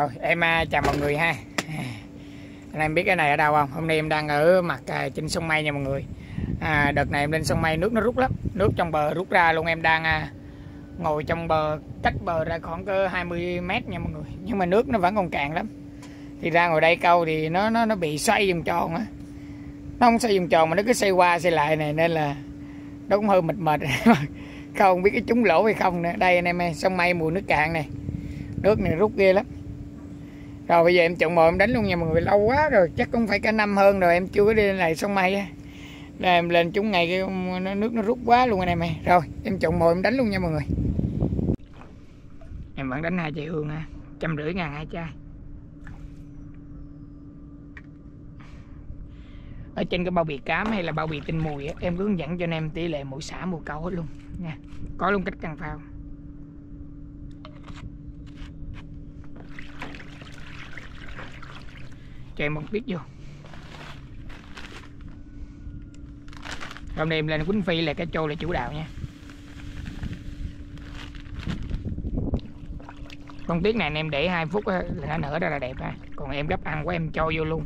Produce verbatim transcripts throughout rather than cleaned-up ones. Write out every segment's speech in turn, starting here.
Rồi, em chào mọi người ha. Anh em biết cái này ở đâu không? Hôm nay em đang ở mặt trên sông Mây nha mọi người. à, Đợt này em lên sông Mây nước nó rút lắm. Nước trong bờ rút ra luôn. Em đang à, ngồi trong bờ, cách bờ ra khoảng cỡ hai mươi mét nha mọi người. Nhưng mà nước nó vẫn còn cạn lắm. Thì ra ngồi đây câu thì nó nó nó bị xoay vòng tròn á. Nó không xoay vòng tròn mà nó cứ xoay qua xoay lại này. Nên là nó cũng hơi mệt mệt. Không biết cái trúng lỗ hay không nữa. Đây anh em, sông Mây mùa nước cạn này. Nước này rút ghê lắm. Rồi bây giờ em chọn mồi em đánh luôn nha mọi người. Lâu quá rồi, chắc cũng phải cả năm hơn rồi em chưa có đi lên này sông Mây á. Em lên chúng ngày cái nước nó rút quá luôn anh em ơi. Rồi em chọn mồi em đánh luôn nha mọi người. Em vẫn đánh hai chai hương ha, trăm rưỡi ngàn hai chai. Ở trên cái bao bì cám hay là bao bì tinh mùi á, em hướng dẫn cho anh em tỷ lệ mỗi xã mỗi câu hết luôn nha. Có luôn cách căn phao. Cho em một biết vô. Hôm nay em lên quýnh phi là cá trôi là chủ đạo nha. Con tiết này em để hai phút là nó nở ra là đẹp ha. Còn em gấp ăn của em cho vô luôn.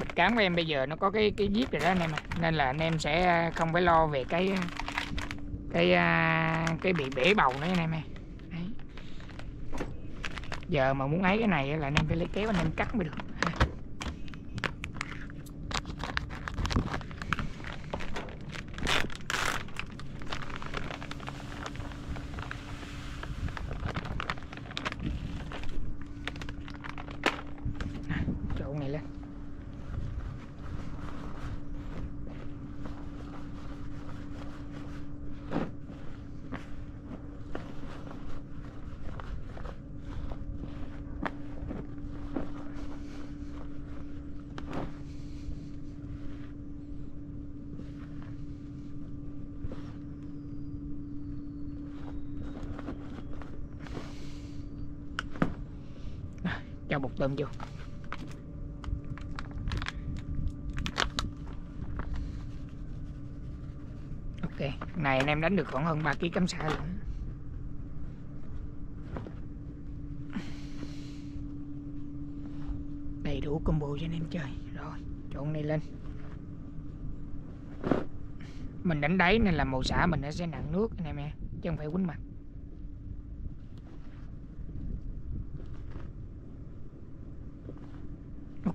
Bịch cám của em bây giờ nó có cái cái díp rồi đó anh em ạ. Nên là anh em sẽ không phải lo về cái cái cái bị bể bầu nữa anh em ơi. Giờ mà muốn ấy cái này là anh em phải lấy kéo anh em cắt mới được. Chỗ này lên. Cho bột tôm vô. Ok, này anh em đánh được khoảng hơn ba ký cắm xa luôn. Đầy đủ combo cho anh em chơi. Rồi, trộn này lên. Mình đánh đáy nên là màu xả mình nó sẽ nặng nước anh em nha, chứ không phải quýnh mặt.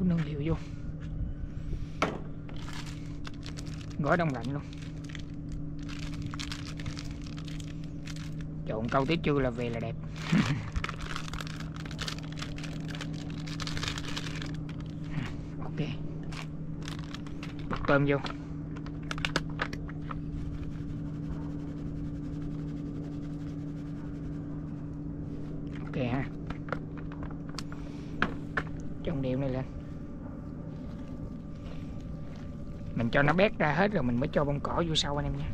Nương liệu vô, gói đông lạnh luôn. Trộn câu tới trưa là về là đẹp. Ok, tôm vô. Ok ha, trộn đều này lên. Mình cho nó bét ra hết rồi mình mới cho bông cỏ vô sau anh em nha.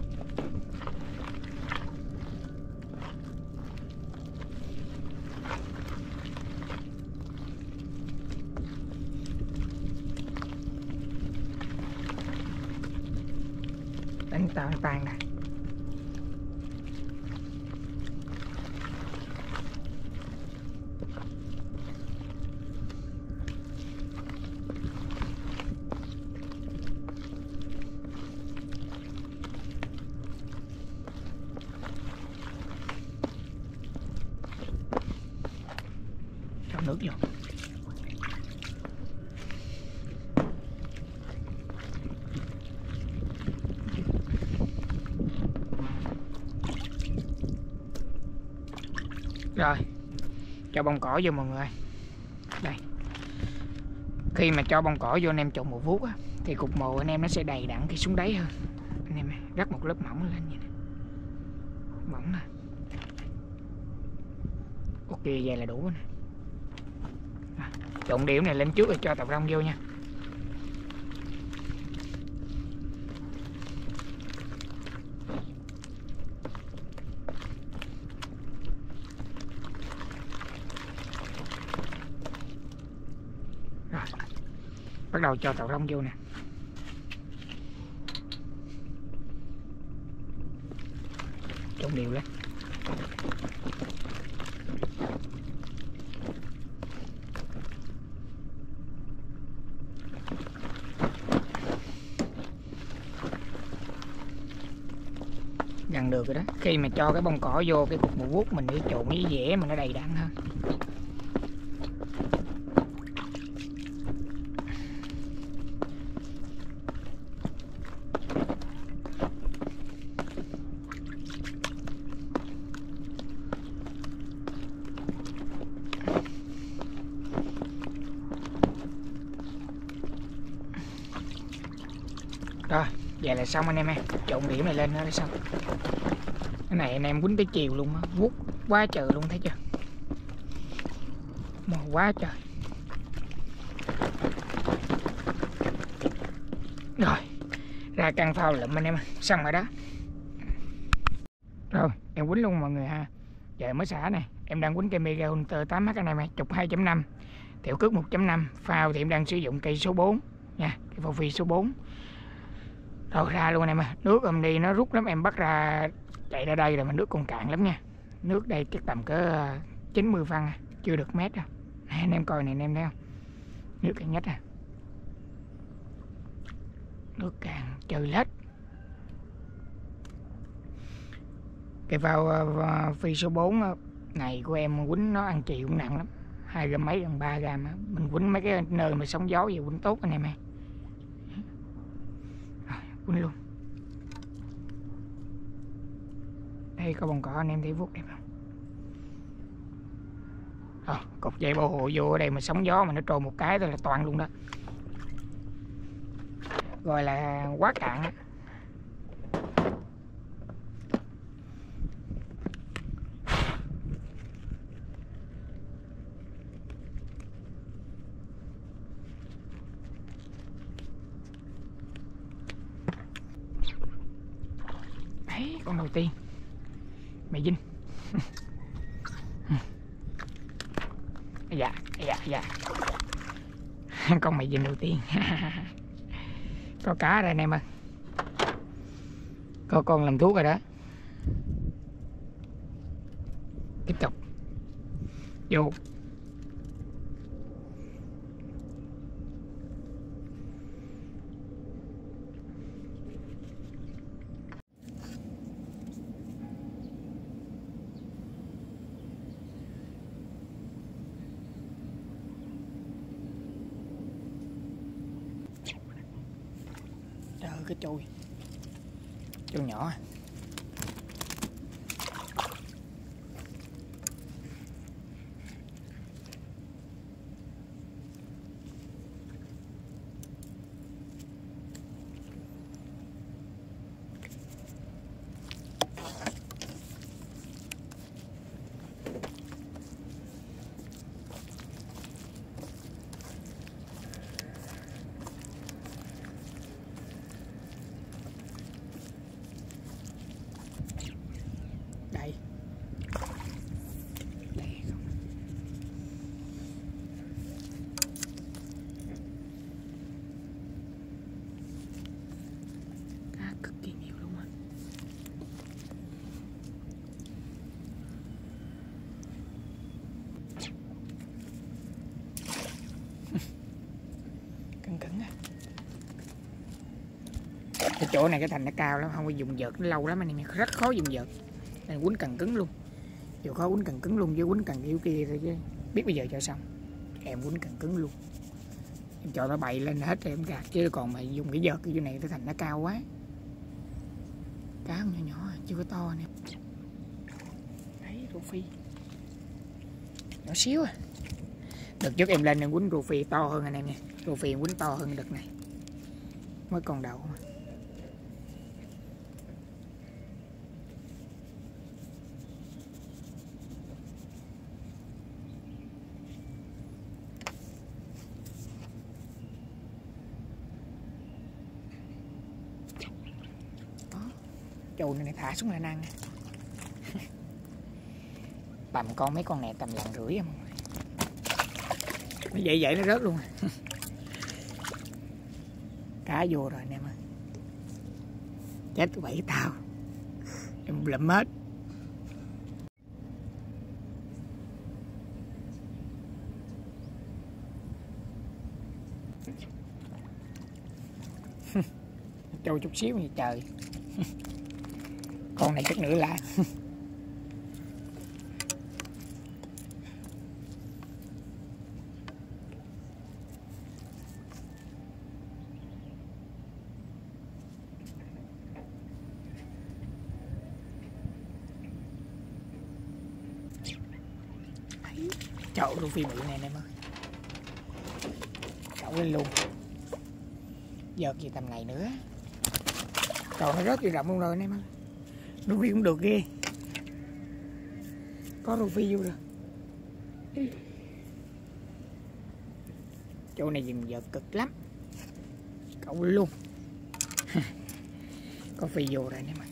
Đánh tàn tàn nè. Nước vô. Rồi, cho bông cỏ vô mọi người. Đây. Khi mà cho bông cỏ vô anh em trộn một vuốt á, thì cục mồi anh em nó sẽ đầy đặn khi xuống đáy hơn. Anh em Gắt một lớp mỏng lên vậy nè. Mỏng nè. Ok, vậy là đủ nè. Trọng điểm này lên trước rồi cho tập rong vô nha. Rồi, bắt đầu cho tập rong vô nè. Trộn đều lên. Dần được rồi đó. Khi mà cho cái bông cỏ vô cái cục mù vuốt mình để trộn với dẻ mà nó đầy đặn hơn. Rồi, vậy là xong anh em ha. Trộn điểm này lên nữa là xong. Cái này anh em quýnh tới chiều luôn á, vuốt quá trời luôn, thấy chưa? Mò quá trời. Rồi, ra căn phao lụm anh em ha. Xong rồi đó. Rồi, em quýnh luôn mọi người ha. Giờ mới xả này, em đang quýnh cây Mega Hunter tám mắt anh em ha, trục hai chấm năm, tiểu cước một chấm năm, phao thì em đang sử dụng cây số bốn nha, cái phao phi số bốn. Rồi ra luôn anh em à. Nước hôm đi nó rút lắm, em bắt ra chạy ra đây rồi mà nước còn cạn lắm nha. Nước đây chắc tầm cỡ chín mươi phân, chưa được mét đâu. Này anh em coi này, anh em thấy không? Nước cạn nhất à. Nước cạn trời lết. Cái phao phi số bốn này của em quýnh nó ăn chì cũng nặng lắm. Hai gram mấy, gần ba gram. Mình quýnh mấy cái nơi mà sóng gió vậy quýnh tốt anh em ơi. Quýnh luôn. Đây có bông cỏ anh em thấy vuốt đẹp không? Rồi, cột dây bảo hộ vô ở đây mà sóng gió mà nó trôi một cái thôi là toàn luôn đó. Gọi là quá cạn á. Con đầu tiên mày Vinh. Dạ dạ dạ con mày Vinh đầu tiên. Có cá rồi anh em ơi, có con làm thuốc rồi đó. Tiếp tục vô cái chùi chùi nhỏ. Cái chỗ này cái thành nó cao lắm, không có dùng vợt nó lâu lắm anh em, rất khó dùng vợt. Nên quýnh cần cứng luôn. Dù khó quýnh cần cứng luôn với quýnh cần yếu kia thôi chứ. Biết bây giờ cho xong. Em quýnh cần cứng luôn. Em cho nó bậy lên hết rồi em gạt, chứ còn mà dùng cái vợt như này cái thành nó cao quá. Cá không nhỏ nhỏ, chưa có to nè. Đấy, rô phi. Nhỏ xíu à. Đợt trước em lên em quýnh rô phi to hơn anh em nè. Rô phi em quýnh to hơn đợt này. Mới còn đầu mà. Chù này thả xuống là năng. Tầm con mấy con này tầm lần rưỡi không. Nó vậy vậy nó rớt luôn. Cá vô rồi anh em ơi. Chết bảy tao. Em lụm hết. Trâu chút xíu vậy trời. Con này chút nữa là chậu luôn phi bự này em ơi. Chậu lên luôn. Giọt gì tầm này nữa. Trời nó rớt vô rộng luôn rồi anh em ơi. Rô phi cũng được ghê. Có rô phi vô rồi. Chỗ này dừng giờ cực lắm. Cậu luôn. Có phi vô rồi anh em ơi.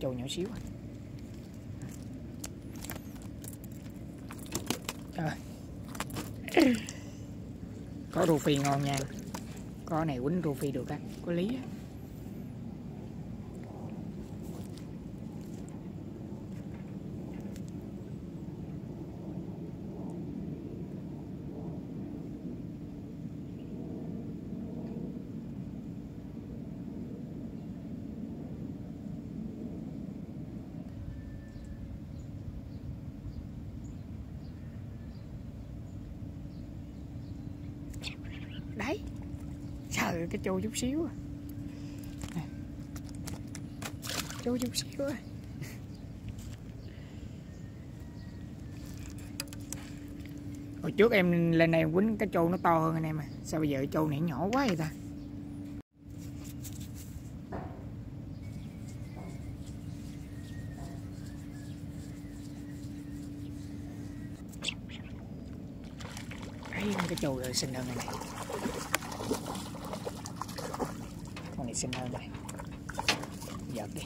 Trâu nhỏ xíu à. Có rô phi ngon nha. Có này quýnh rô phi được á. Có lý á. Đấy. Trời cái trâu chút xíu. Trâu chút xíu. Hồi trước em lên đây quýnh cái trâu nó to hơn anh em à. Sao bây giờ cái trâu này nhỏ quá vậy ta. Đấy cái trâu rồi xinh hơn này. Con này xinh hơn này. Giật đi.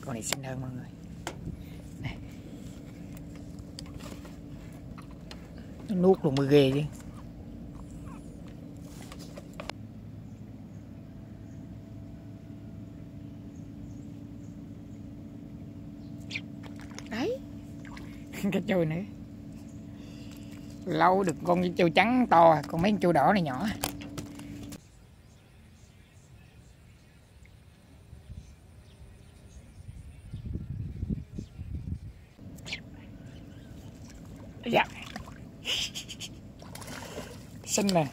Con này xinh hơn mọi người. Này. Nó nuốt luôn mới ghê chứ. Đấy. Cái trâu nữa. Lâu được con trâu trắng to, còn mấy con trâu đỏ này nhỏ. Dạ. Xinh nè.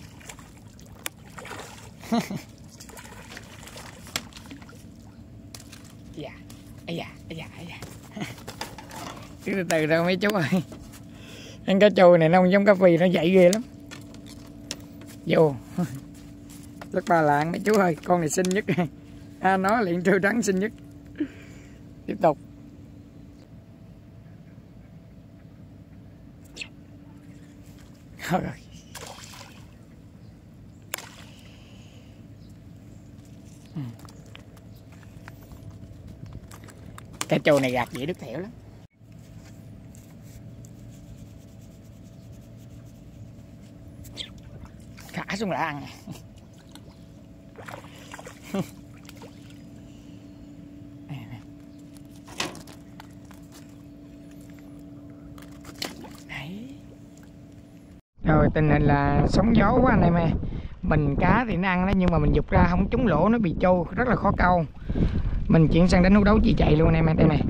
Dạ, dạ, dạ, dạ. Từ từ đâu mấy chú ơi. Ăn cá trâu này nó không giống cá phi, nó dậy ghê lắm. Vô rất ba lạng đấy chú ơi. Con này xinh nhất. À, nó liền trâu trắng xinh nhất. Tiếp tục. Rồi. Cá trâu này gạt dễ đứt thẻo lắm. Thả xuống là ăn. Rồi tình hình là sóng gió quá anh em ơi. Mình cá thì nó ăn đó, nhưng mà mình giục ra không trúng lỗ, nó bị trâu rất là khó câu. Mình chuyển sang đánh hú đấu chì chạy luôn anh em ơi. Đây này.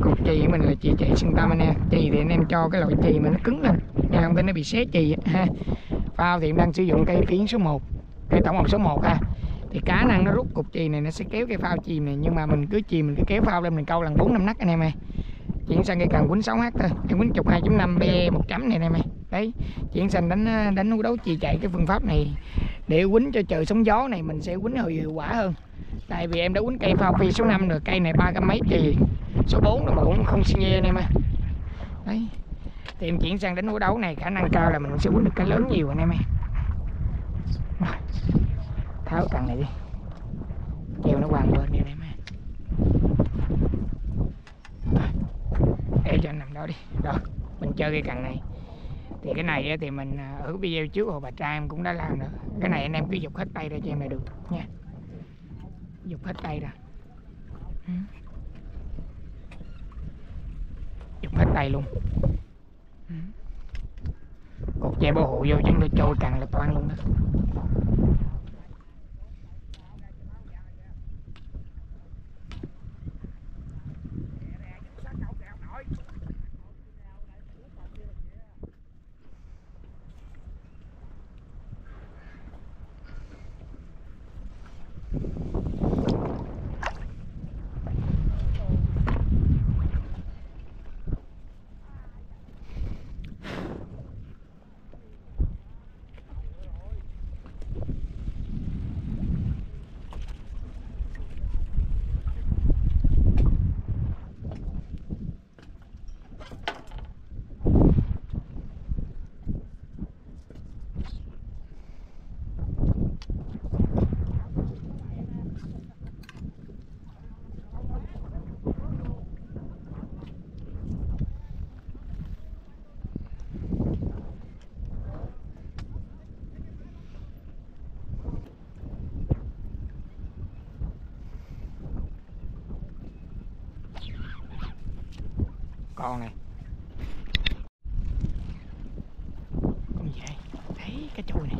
Cục chì của mình là chì chạy xuyên tâm anh em. Chì thì anh em cho cái loại chì mà nó cứng lên, không tin nó bị xé chì ha. Phao thì em đang sử dụng cây phiến số một, cây tổng hợp số một ha. Thì cá năng nó rút cục chì này, nó sẽ kéo cái phao chìm này, nhưng mà mình cứ chìm mình cứ kéo phao lên mình câu lần bốn năm nắc anh em ơi. Chuyển sang cây cần quýnh sáu hát thôi. Em quýnh chục hai chấm năm bê một trăm này anh em ơi. đấy. Chuyển sang đánh đánh đấu chì chạy cái phương pháp này để quýnh cho trời sóng gió này mình sẽ quýnh hiệu quả hơn. Tại vì em đã quýnh cây pha phi số năm rồi, cây này ba trăm mấy thì số bốn rồi mà cũng không xi nhê anh em ơi. Đấy. Thì em chuyển sang đánh đấu đấu này khả năng cao là mình sẽ quýnh được cái lớn nhiều anh em ơi. Tháo thằng này đi. Kêu nó quăng bên đi anh em ơi. Để cho anh nằm đó đi. Rồi, mình chơi cái cần này. Thì cái này thì mình ở video trước hồi bà trai em cũng đã làm rồi. Cái này anh em cứ dục hết tay ra cho em là được nha. Dục hết tay ra. Dục hết tay luôn. Cột che bảo hộ vô chứ nó trôi càng là toan luôn đó. Con này con vậy thấy cái chùi này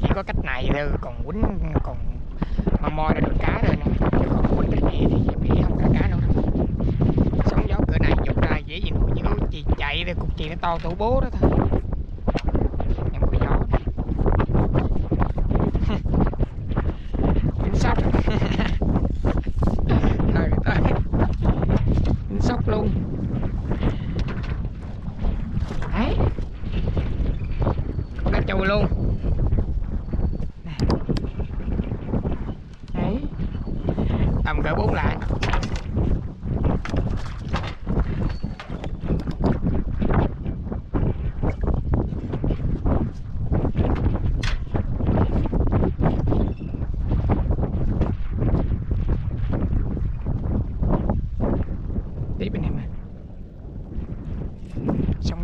chỉ có cách này thôi, còn quýnh còn mà moi ra được cá rồi nè, chứ còn quýnh cái này thì bị không ra cá đâu. Sóng gió cửa này dục ra dễ gì nổi, chứ chị chạy thì cục chị nó to tủ bố đó thôi. Em có gió này quýnh sóc sóc luôn đấy, cá chùi luôn nè. Đấy tầm cỡ bốn lạng.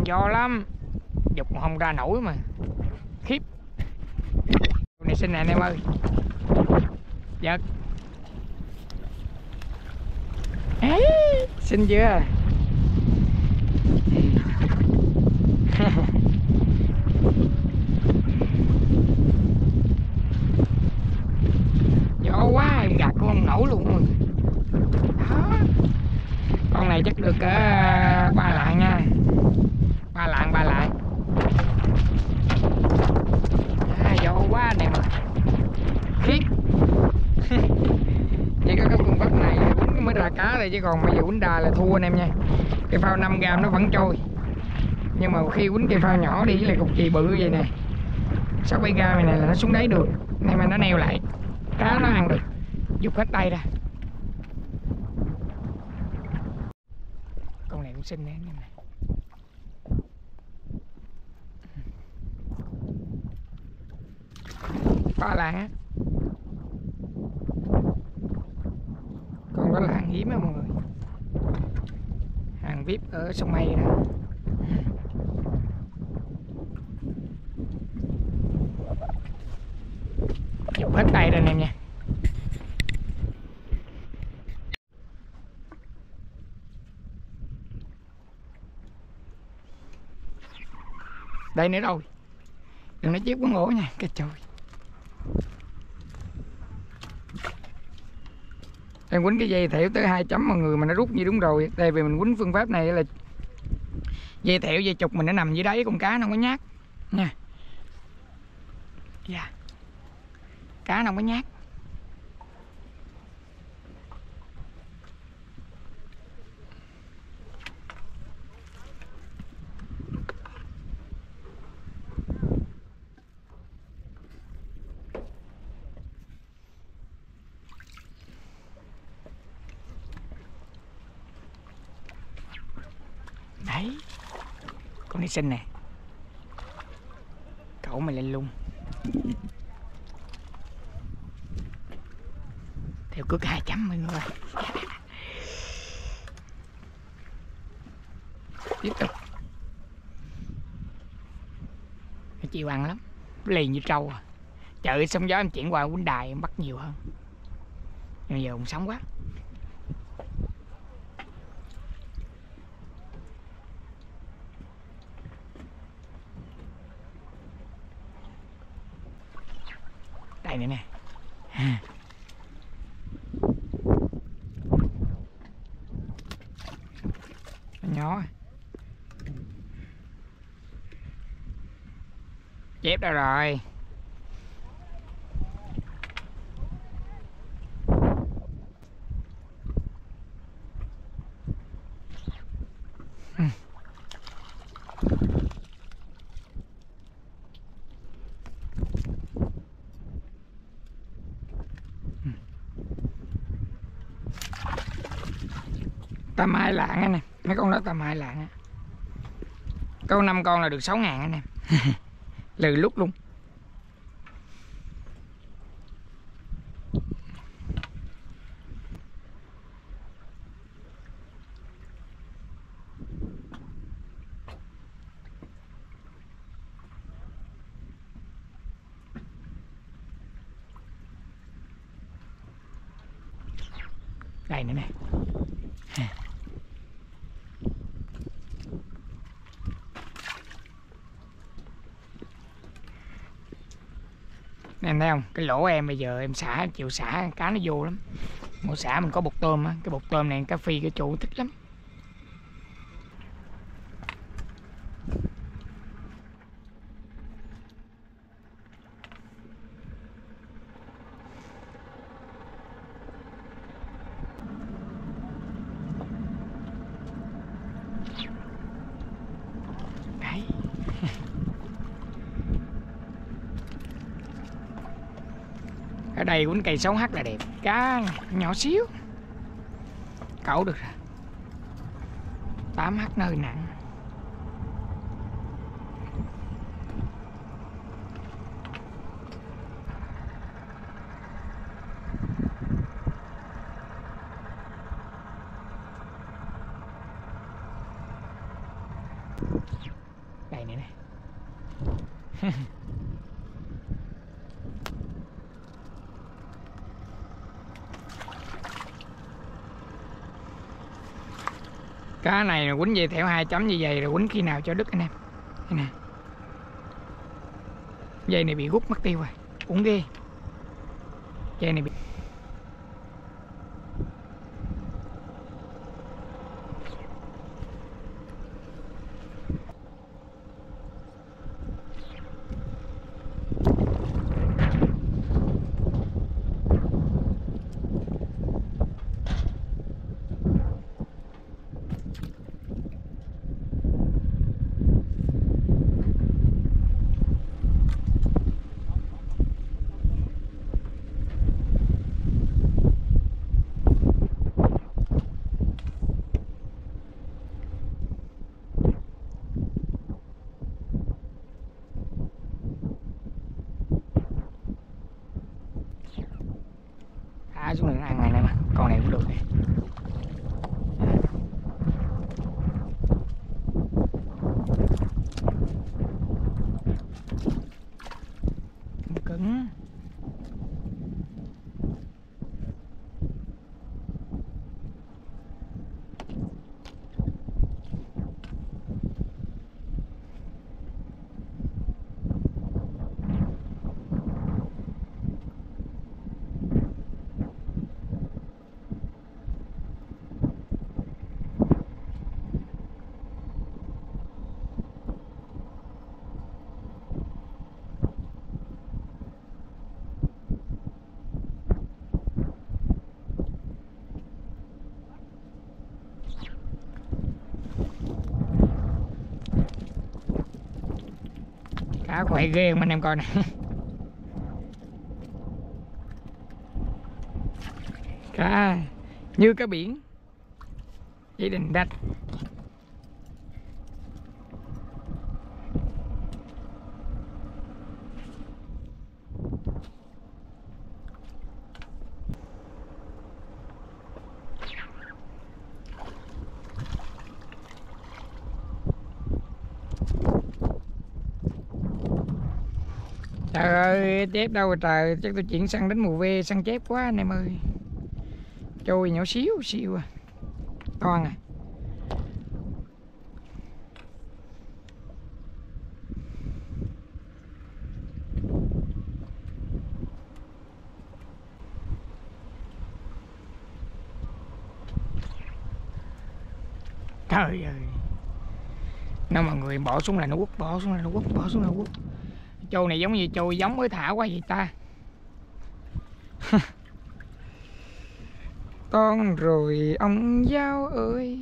Do lắm, dục không ra nổi mà khiếp. Con này xinh nè anh em ơi. Giật ấy, xinh chưa. Gió quá em gạt cũng không nổi luôn rồi. Đó. Con này chắc được cỡ ba lạng nha, ba lạng ba lạng à, gió quá này mà khiếp. Chỉ có cái phương pháp này mới ra cá rồi, chứ còn bây giờ quýnh đà là thua anh em nha. Cái phao năm gam nó vẫn trôi, nhưng mà khi quýnh cái phao nhỏ đi với lại cục chì bự vậy nè, sáu bảy gam này, này là nó xuống đáy được, nên mà nó neo lại cá nó ăn được. Giúp hết tay ra. Con này cũng xinh đấy anh em. Ba lạng, còn đó là hàng hiếm á mọi người, hàng vê i pê ở sông Mây nè. Chụp hết tay ra anh em nha. Đây nữa đâu, đừng nói chiếc quấn ngổ nha, cái trời. Em quýnh cái dây thẻo tới hai chấm mọi người mà nó rút như đúng rồi. Tại vì mình quýnh phương pháp này là dây thẻo dây chục mình nó nằm dưới đáy con cá nó không có nhát nha. Yeah. Cá nó không có nhát. này xinh nè. Cẩu mày lên luôn. Theo cước hai trăm mọi người. Tiếp tục. Nó chịu ăn lắm, liền như trâu à. Trời, sóng gió em chuyển qua quýnh đài em bắt nhiều hơn. Nhưng giờ cũng sống quá. Đây nữa nè. Ha. Nhỏ. Chép đâu rồi? Tà mai lạng anh em, mấy con đó tà mai lạng á. Câu năm con là được sáu ngàn anh em. Lừ lúc luôn. Đây nữa nè. Em thấy không, cái lỗ em bây giờ em xả, em chịu xả, cá nó vô lắm. Mỗi xả mình có bột tôm á, cái bột tôm này cá phi, cái chủ thích lắm. Ở đây quýnh cây sáu hát là đẹp, cá nhỏ xíu. Cẩu được rồi. tám hát nó hơi nặng. Đây nữa nè. Cá này là quýnh về theo hai chấm như vậy rồi quýnh khi nào cho đứt anh em. Đây nè. Dây này bị rút mất tiêu rồi. Cũng ghê. Dây này bị xuống này nó ăn này nè, con này cũng được nè. Cứng. Cá khỏe ghê mà anh em coi nè. Cá như cá biển. Chỉ đình đạch. Trời ơi, chép đâu rồi trời, chắc tôi chuyển sang đến mùa ve, săn chép quá anh em ơi. Trôi nhỏ xíu xíu à, toàn à. Trời ơi, nếu mà người bỏ xuống là nó quất, bỏ xuống là nó quất, bỏ xuống là nó quất. Trâu này giống như trâu giống mới thả quá vậy ta. Con rồi ông Giao ơi.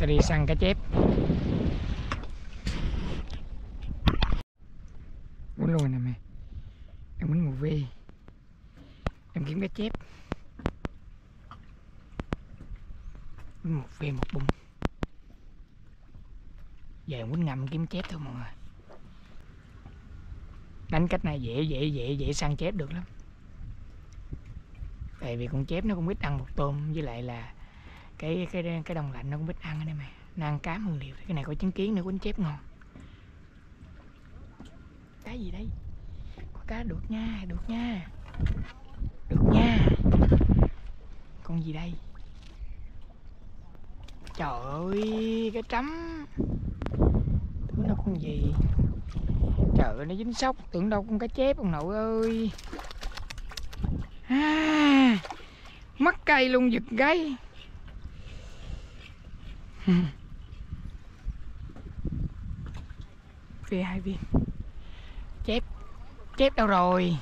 Ta đi săn cá chép muốn luôn nè mày, em muốn mù ve, em kiếm cá chép, một ve một bung, giờ em muốn ngầm kiếm chép thôi mọi người. Đánh cách này dễ dễ dễ dễ săn chép được lắm, tại vì con chép nó cũng ít ăn một tôm, với lại là cái cái cái đồng lạnh nó cũng biết ăn ở đây mày, nó ăn cá hương liệu. Cái này có trứng kiến nữa, quấn chép ngon. Cá gì đây? Có cá được nha, được nha, được nha. Con gì đây? Trời ơi, cái trắm. Tưởng đâu con gì? Trời ơi, nó dính sóc. Tưởng đâu con cá chép ông nội ơi. À, mắc cây luôn, giật gáy. Về hai viên chép, chép đâu rồi?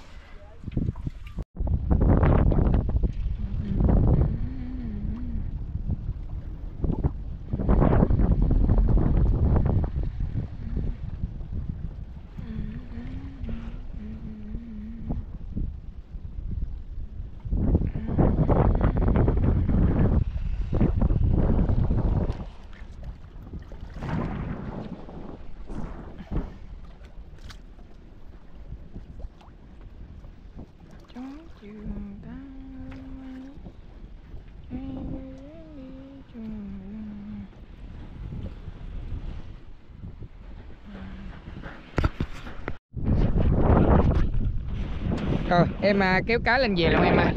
Rồi em à, kéo cá lên về luôn em à.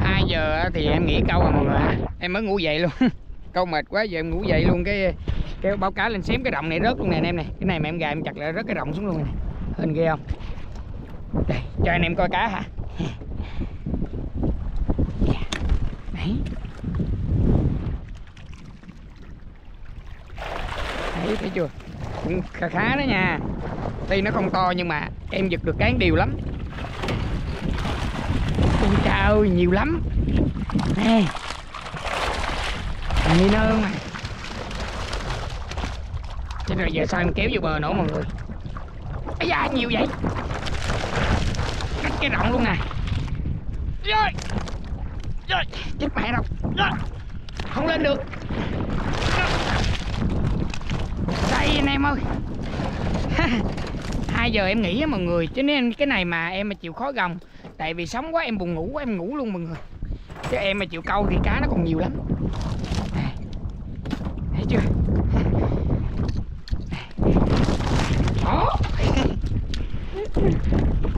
Hai giờ thì em nghỉ câu rồi mọi người, em mới ngủ dậy luôn. Câu mệt quá giờ em ngủ dậy luôn, cái kéo bao cá lên xém cái động này rớt luôn nè anh em này. Cái này mà em gài em chặt lại rớt cái động xuống luôn nè, hên ghê không. Đây cho anh em coi cá hả. Đấy, đấy thấy chưa, cũng khá khá đó nha. Tuy nó không to nhưng mà em giật được cán đều lắm. Trời ơi, nhiều lắm nè, thằng đi nơ mà. Thế rồi giờ sao em kéo vô bờ nữa mọi người. Ây da, nhiều vậy, cắt cái rộng luôn nè. Rồi rồi, chết mẹ đâu rồi. Không lên được đây anh em ơi. Hai giờ em nghỉ á mọi người, cho nên cái này mà em mà chịu khó gồng, tại vì sóng quá em buồn ngủ quá, em ngủ luôn mọi người. Chứ em mà chịu câu thì cá nó còn nhiều lắm. Thấy chưa? Đó.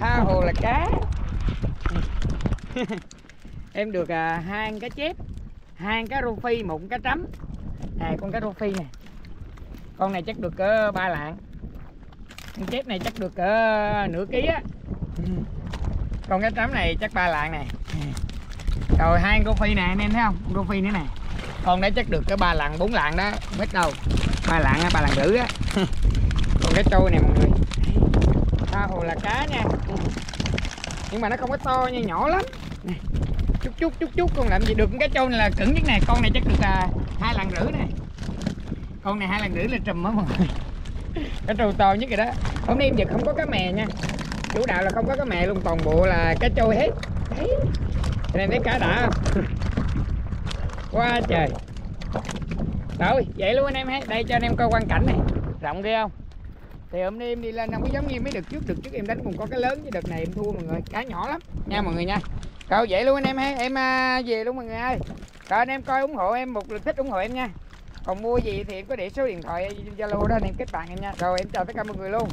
tha hồ là cá. Em được à, hai con cá chép, hai con cá rô phi, một con cá trắm. À, con cá rô phi nè, con này chắc được cỡ ba lạng. Con chép này chắc được cỡ nửa ký á. Con cá trắm này chắc ba lạng này. Rồi hai con rô phi nè, anh em thấy không? Rô phi nữa nè. Con đấy chắc được cỡ ba lạng, bốn lạng đó, không biết đâu. Ba lạng ba lạng rưỡi á. Còn cái trôi này mọi người, tha hồ là cá nha. Nhưng mà nó không có to nha, nhỏ lắm. Chút chút chút chút con làm gì được. Cái trâu này là cứng nhất nè, con này chắc được à, hai lần rưỡi nè, con này hai lần rưỡi là trùm á mọi người. Cái trâu to nhất rồi đó. Hôm nay em giật không có cá mè nha, chủ đạo là không có cá mè luôn, toàn bộ là cá trâu hết. Đấy, cho nên thấy cá đã không quá trời. Rồi vậy luôn anh em hết. Đây cho anh em coi quang cảnh này, rộng ghê không. Thì hôm nay em đi lên không có giống như mấy đợt trước. Đợt trước em đánh cũng có cái lớn, với đợt này em thua mọi người, cá nhỏ lắm nha mọi người nha. Câu vậy luôn anh em ha, em về luôn mọi người ơi. Rồi anh em coi ủng hộ em, một lượt thích ủng hộ em nha. Còn mua gì thì em có để số điện thoại Zalo đó anh em kết bạn em nha. Rồi em chào tất cả mọi người luôn.